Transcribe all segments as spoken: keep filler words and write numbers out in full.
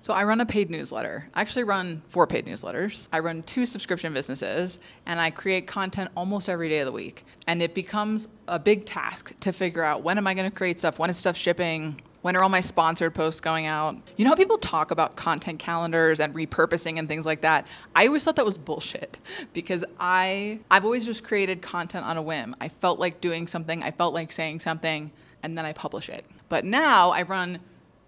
So I run a paid newsletter. I actually run four paid newsletters. I run two subscription businesses, and I create content almost every day of the week. And it becomes a big task to figure out, when am I going to create stuff? When is stuff shipping? When are all my sponsored posts going out? You know how people talk about content calendars and repurposing and things like that? I always thought that was bullshit because I, I've always just created content on a whim. I felt like doing something. I felt like saying something, and then I publish it. But now I run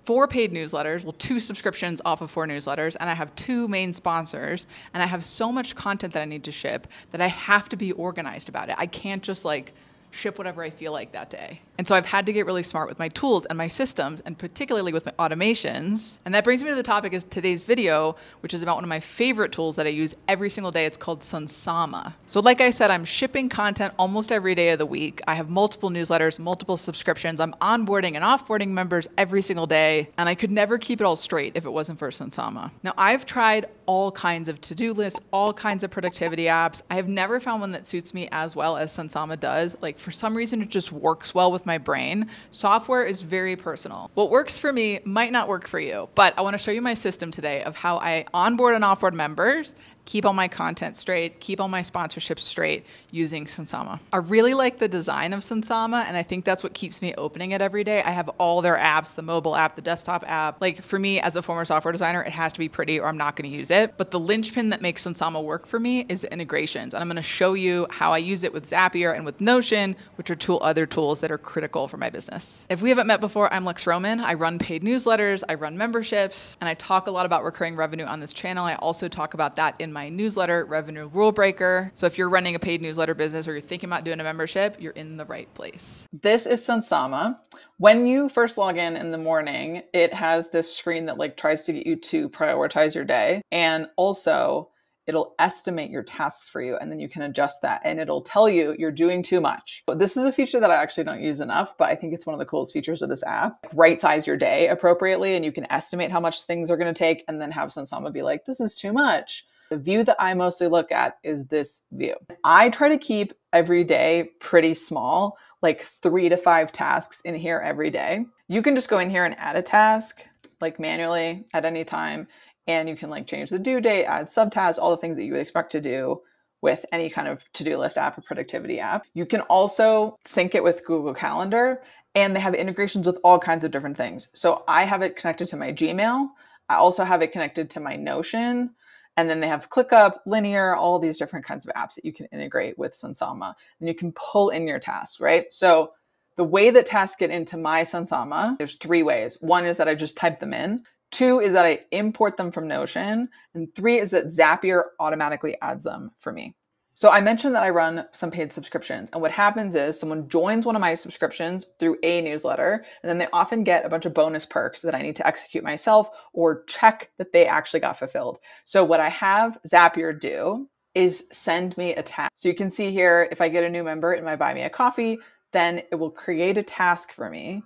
four paid newsletters, well, two subscriptions off of four newsletters, and I have two main sponsors, and I have so much content that I need to ship that I have to be organized about it. I can't just like ship whatever I feel like that day. And so I've had to get really smart with my tools and my systems, and particularly with my automations. And that brings me to the topic of today's video, which is about one of my favorite tools that I use every single day. It's called Sunsama. So like I said, I'm shipping content almost every day of the week. I have multiple newsletters, multiple subscriptions. I'm onboarding and offboarding members every single day. And I could never keep it all straight if it wasn't for Sunsama. Now, I've tried all kinds of to-do lists, all kinds of productivity apps. I have never found one that suits me as well as Sunsama does. Like, for some reason, it just works well with my brain. Software is very personal. What works for me might not work for you, but I want to show you my system today of how I onboard and offboard members, keep all my content straight, keep all my sponsorships straight using Sunsama. I really like the design of Sunsama, and I think that's what keeps me opening it every day. I have all their apps, the mobile app, the desktop app. Like, for me, as a former software designer, it has to be pretty or I'm not going to use it. But the linchpin that makes Sunsama work for me is the integrations. And I'm going to show you how I use it with Zapier and with Notion, which are two other tools that are critical for my business. If we haven't met before, I'm Lex Roman. I run paid newsletters, I run memberships, and I talk a lot about recurring revenue on this channel. I also talk about that in my newsletter, Revenue Rule Breaker. So if you're running a paid newsletter business or you're thinking about doing a membership, you're in the right place. This is Sunsama. When you first log in in the morning, it has this screen that like tries to get you to prioritize your day. And also, it'll estimate your tasks for you, and then you can adjust that, and it'll tell you you're doing too much. But this is a feature that I actually don't use enough, but I think it's one of the coolest features of this app. Like, right size your day appropriately, and you can estimate how much things are going to take, and then have Sunsama be like, this is too much. The view that I mostly look at is this view. I try to keep every day pretty small, like three to five tasks in here every day. You can just go in here and add a task, like manually at any time. And you can like change the due date, add subtasks, all the things that you would expect to do with any kind of to-do list app or productivity app. You can also sync it with Google Calendar, and they have integrations with all kinds of different things. So I have it connected to my Gmail. I also have it connected to my Notion. And then they have ClickUp, Linear, all these different kinds of apps that you can integrate with Sunsama. And you can pull in your tasks, right? So the way that tasks get into my Sunsama, there's three ways. One is that I just type them in. Two is that I import them from Notion. And three is that Zapier automatically adds them for me. So I mentioned that I run some paid subscriptions, and what happens is someone joins one of my subscriptions through a newsletter, and then they often get a bunch of bonus perks that I need to execute myself or check that they actually got fulfilled. So what I have Zapier do is send me a task. So you can see here, if I get a new member in my Buy Me a Coffee, then it will create a task for me.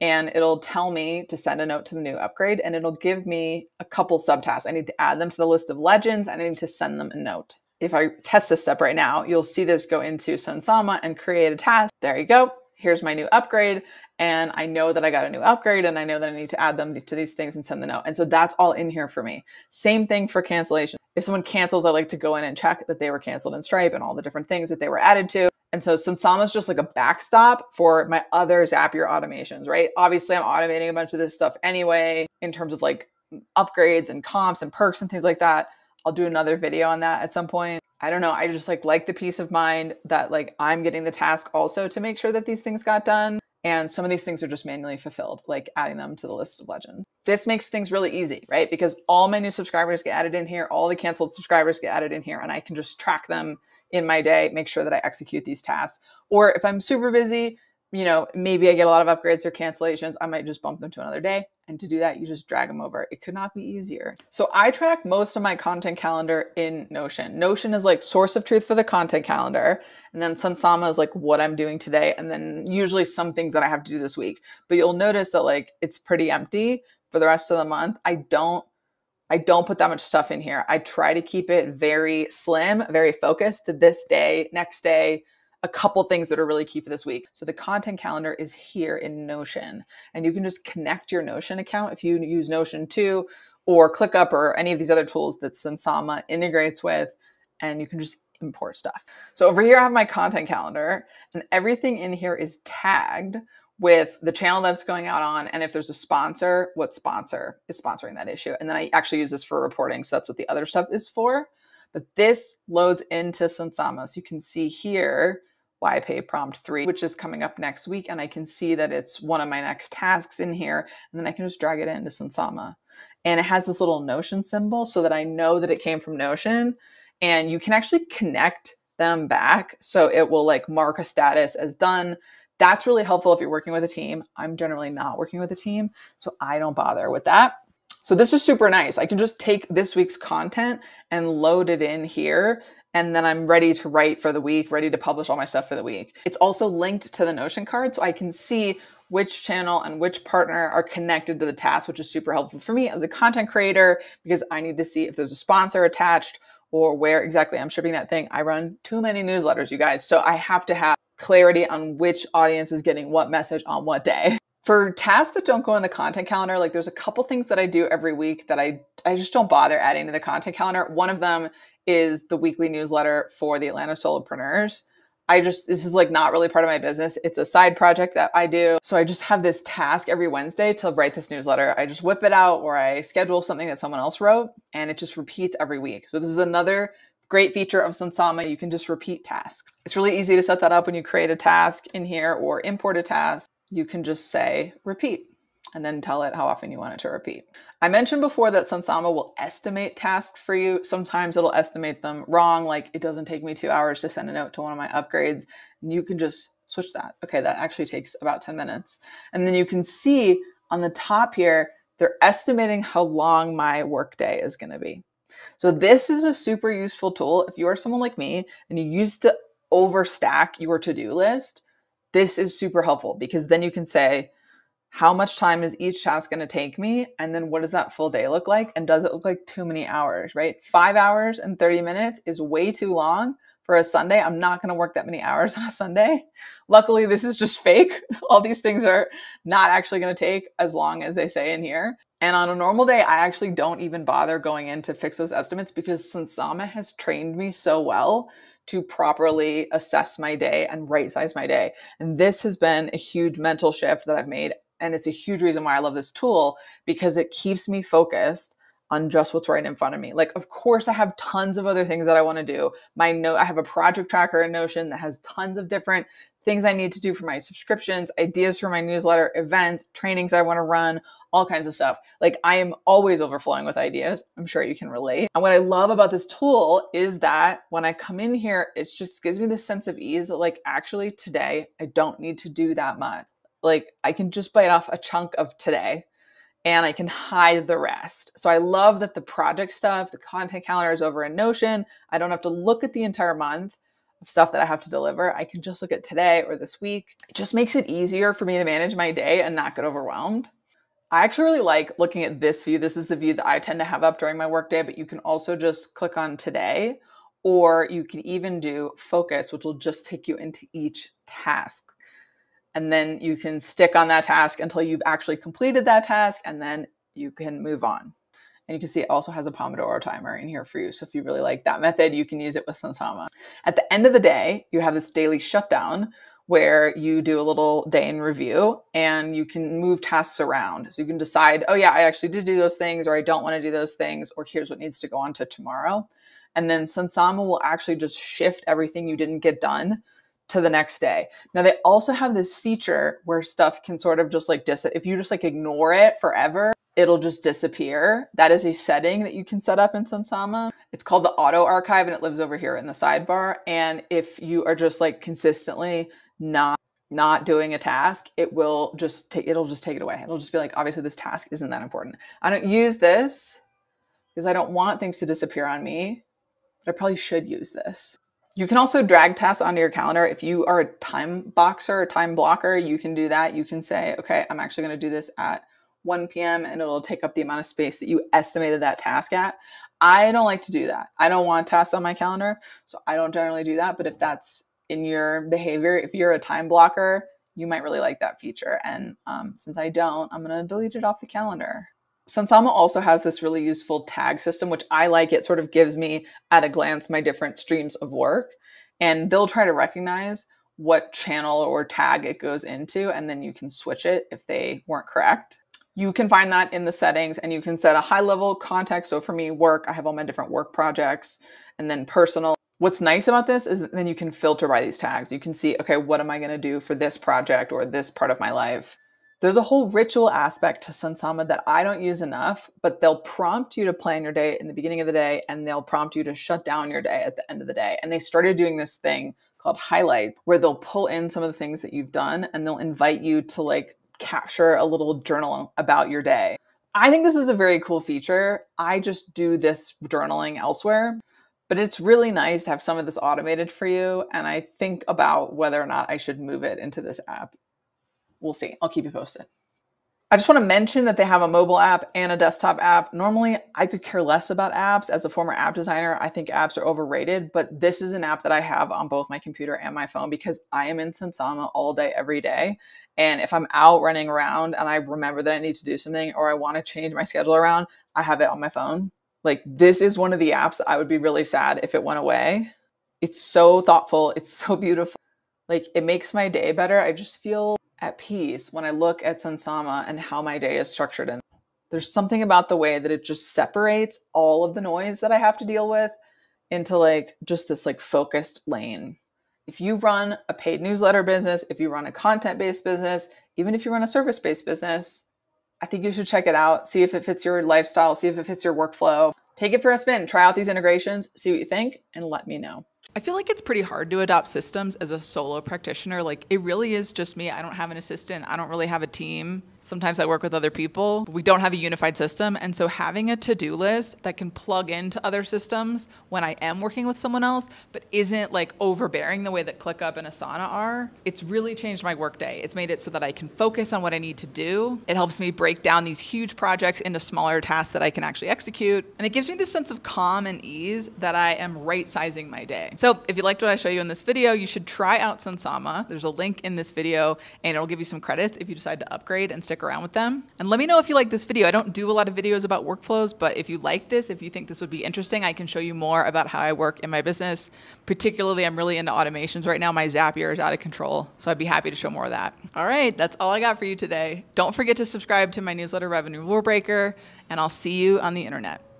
And it'll tell me to send a note to the new upgrade, and it'll give me a couple subtasks. I need to add them to the list of legends, and I need to send them a note. If I test this step right now, you'll see this go into Sunsama and create a task. There you go. Here's my new upgrade. And I know that I got a new upgrade, and I know that I need to add them to these things and send the note. And so that's all in here for me. Same thing for cancellation. If someone cancels, I like to go in and check that they were canceled in Stripe and all the different things that they were added to. And so Sunsama is just like a backstop for my other Zapier automations, right? Obviously, I'm automating a bunch of this stuff anyway, in terms of like upgrades and comps and perks and things like that. I'll do another video on that at some point. I don't know. I just like like the peace of mind that like I'm getting the task also to make sure that these things got done. And some of these things are just manually fulfilled, like adding them to the list of legends. This makes things really easy, right? Because all my new subscribers get added in here, all the canceled subscribers get added in here, and I can just track them in my day, make sure that I execute these tasks. Or if I'm super busy, you know, maybe I get a lot of upgrades or cancellations, I might just bump them to another day. And to do that, you just drag them over. It could not be easier. So I track most of my content calendar in Notion. Notion is like source of truth for the content calendar. And then Sunsama is like what I'm doing today. And then usually some things that I have to do this week. But you'll notice that like it's pretty empty for the rest of the month. I don't I don't put that much stuff in here. I try to keep it very slim, very focused to this day, next day, a couple things that are really key for this week. So the content calendar is here in Notion, and you can just connect your Notion account if you use Notion too, or ClickUp or any of these other tools that Sunsama integrates with, and you can just import stuff. So over here, I have my content calendar, and everything in here is tagged with the channel that's going out on. And if there's a sponsor, what sponsor is sponsoring that issue. And then I actually use this for reporting. So that's what the other stuff is for. But this loads into Sunsama. So you can see here, why pay prompt three, which is coming up next week. And I can see that it's one of my next tasks in here. And then I can just drag it into Sunsama. And it has this little Notion symbol so that I know that it came from Notion. And you can actually connect them back. So it will like mark a status as done. That's really helpful if you're working with a team. I'm generally not working with a team, so I don't bother with that. So this is super nice. I can just take this week's content and load it in here. And then I'm ready to write for the week, ready to publish all my stuff for the week. It's also linked to the Notion card, so I can see which channel and which partner are connected to the task, which is super helpful for me as a content creator, because I need to see if there's a sponsor attached or where exactly I'm shipping that thing. I run too many newsletters, you guys, so I have to have clarity on which audience is getting what message on what day. For tasks that don't go in the content calendar, like there's a couple things that I do every week that I, I just don't bother adding to the content calendar. One of them is the weekly newsletter for the Atlanta Solopreneurs. I just, this is like not really part of my business. It's a side project that I do. So I just have this task every Wednesday to write this newsletter. I just whip it out, or I schedule something that someone else wrote, and it just repeats every week. So this is another great feature of Sunsama. You can just repeat tasks. It's really easy to set that up when you create a task in here or import a task. You can just say repeat and then tell it how often you want it to repeat. I mentioned before that Sunsama will estimate tasks for you. Sometimes it'll estimate them wrong. Like, it doesn't take me two hours to send a note to one of my upgrades, and you can just switch that. Okay, that actually takes about ten minutes. And then you can see on the top here, they're estimating how long my workday is going to be. So this is a super useful tool. If you are someone like me and you used to overstack your to-do list, this is super helpful, because then you can say, how much time is each task going to take me? And then what does that full day look like? And does it look like too many hours, right? Five hours and thirty minutes is way too long for a Sunday. I'm not going to work that many hours on a Sunday. Luckily, this is just fake. All these things are not actually going to take as long as they say in here. And on a normal day, I actually don't even bother going in to fix those estimates, because Sunsama has trained me so well to properly assess my day and right size my day. And this has been a huge mental shift that I've made. And it's a huge reason why I love this tool, because it keeps me focused on just what's right in front of me. Like, of course, I have tons of other things that I want to do. My note, I have a project tracker in Notion that has tons of different things I need to do for my subscriptions, ideas for my newsletter, events, trainings I want to run, all kinds of stuff. Like, I am always overflowing with ideas. I'm sure you can relate. And what I love about this tool is that when I come in here, it just gives me this sense of ease that, like, actually today, I don't need to do that much. Like, I can just bite off a chunk of today and I can hide the rest. So I love that the project stuff, the content calendar is over in Notion. I don't have to look at the entire month of stuff that I have to deliver. I can just look at today or this week. It just makes it easier for me to manage my day and not get overwhelmed. I actually really like looking at this view. This is the view that I tend to have up during my workday, but you can also just click on today, or you can even do focus, which will just take you into each task. And then you can stick on that task until you've actually completed that task, and then you can move on. And you can see it also has a Pomodoro timer in here for you. So if you really like that method, you can use it with Sunsama. At the end of the day, you have this daily shutdown where you do a little day in review, and you can move tasks around. So you can decide, oh yeah, I actually did do those things, or I don't want to do those things, or here's what needs to go on to tomorrow. And then Sunsama will actually just shift everything you didn't get done to the next day. Now, they also have this feature where stuff can sort of just like, dis if you just like ignore it forever, it'll just disappear. That is a setting that you can set up in Sunsama. It's called the auto archive, and it lives over here in the sidebar. And if you are just like consistently not not doing a task, it will just take, it'll just take it away. It'll just be like, obviously this task isn't that important. I don't use this because I don't want things to disappear on me, but I probably should use this. You can also drag tasks onto your calendar. If you are a time boxer, a time blocker, you can do that. You can say, okay, I'm actually going to do this at one p m and it'll take up the amount of space that you estimated that task at. I don't like to do that. I don't want tasks on my calendar, so I don't generally do that. But if that's in your behavior. If you're a time blocker, you might really like that feature. And um, since I don't, I'm going to delete it off the calendar. Sunsama also has this really useful tag system, which I like. It sort of gives me at a glance my different streams of work, and they'll try to recognize what channel or tag it goes into, and then you can switch it if they weren't correct. You can find that in the settings, and you can set a high level context. So for me, work, I have all my different work projects, and then personal. What's nice about this is that then you can filter by these tags. You can see, okay, what am I going to do for this project or this part of my life? There's a whole ritual aspect to Sunsama that I don't use enough, but they'll prompt you to plan your day in the beginning of the day, and they'll prompt you to shut down your day at the end of the day. And they started doing this thing called Highlight, where they'll pull in some of the things that you've done, and they'll invite you to like capture a little journal about your day. I think this is a very cool feature. I just do this journaling elsewhere, but it's really nice to have some of this automated for you. And I think about whether or not I should move it into this app. We'll see. I'll keep you posted. I just want to mention that they have a mobile app and a desktop app. Normally, I could care less about apps. As a former app designer, I think apps are overrated, but this is an app that I have on both my computer and my phone because I am in Sunsama all day, every day. And if I'm out running around and I remember that I need to do something or I want to change my schedule around, I have it on my phone. Like, this is one of the apps that I would be really sad if it went away. It's so thoughtful. It's so beautiful. Like, it makes my day better. I just feel at peace when I look at Sunsama and how my day is structured. And there's something about the way that it just separates all of the noise that I have to deal with into like just this like focused lane. If you run a paid newsletter business, if you run a content-based business, even if you run a service-based business, I think you should check it out. See if it fits your lifestyle, see if it fits your workflow. Take it for a spin, try out these integrations, see what you think, and let me know. I feel like it's pretty hard to adopt systems as a solo practitioner. Like, it really is just me. I don't have an assistant. I don't really have a team. Sometimes I work with other people. We don't have a unified system. And so having a to-do list that can plug into other systems when I am working with someone else, but isn't like overbearing the way that ClickUp and Asana are, it's really changed my workday. It's made it so that I can focus on what I need to do. It helps me break down these huge projects into smaller tasks that I can actually execute. And it gives me this sense of calm and ease that I am right-sizing my day. So if you liked what I show you in this video, you should try out Sunsama. There's a link in this video, and it'll give you some credits if you decide to upgrade and stick around with them. And let me know if you like this video. I don't do a lot of videos about workflows, but if you like this, if you think this would be interesting, I can show you more about how I work in my business. Particularly, I'm really into automations right now. My Zapier is out of control, so I'd be happy to show more of that. All right, that's all I got for you today. Don't forget to subscribe to my newsletter, Revenue Rule Breaker, and I'll see you on the internet.